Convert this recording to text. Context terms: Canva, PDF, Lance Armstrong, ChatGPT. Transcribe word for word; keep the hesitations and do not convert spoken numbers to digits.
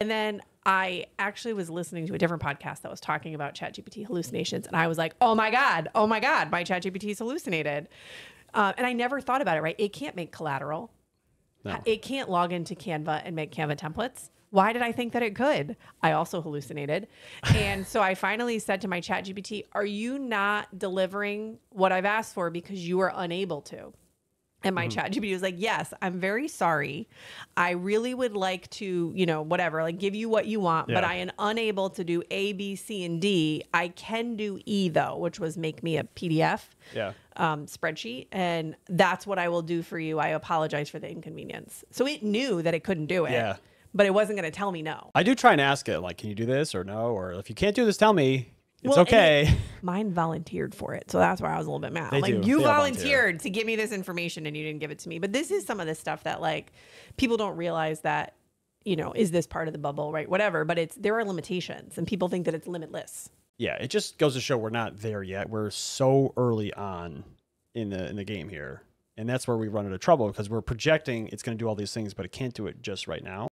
And then I actually was listening to a different podcast that was talking about ChatGPT hallucinations. And I was like, oh my God, oh my God, my ChatGPT is hallucinated. Uh, and I never thought about it, right? It can't make collateral. No. It can't log into Canva and make Canva templates. Why did I think that it could? I also hallucinated. And so I finally said to my ChatGPT, are you not delivering what I've asked for because you are unable to? And my mm-hmm. ChatGPT was like, yes, I'm very sorry. I really would like to, you know, whatever, like give you what you want, yeah. but I am unable to do A, B, C, and D. I can do E though, which was make me a P D F yeah. um, spreadsheet. And that's what I will do for you. I apologize for the inconvenience. So it knew that it couldn't do it, yeah. but it wasn't going to tell me no. I do try and ask it like, can you do this or no? Or if you can't do this, tell me. It's well, okay. It, mine volunteered for it. So that's why I was a little bit mad. They I'm like, do. you they volunteered to give me this information and you didn't give it to me. But this is some of the stuff that like people don't realize that, you know, is this part of the bubble, right? Whatever. But it's, there are limitations and people think that it's limitless. Yeah. It just goes to show we're not there yet. We're so early on in the, in the game here. And that's where we run into trouble because we're projecting it's going to do all these things, but it can't do it just right now.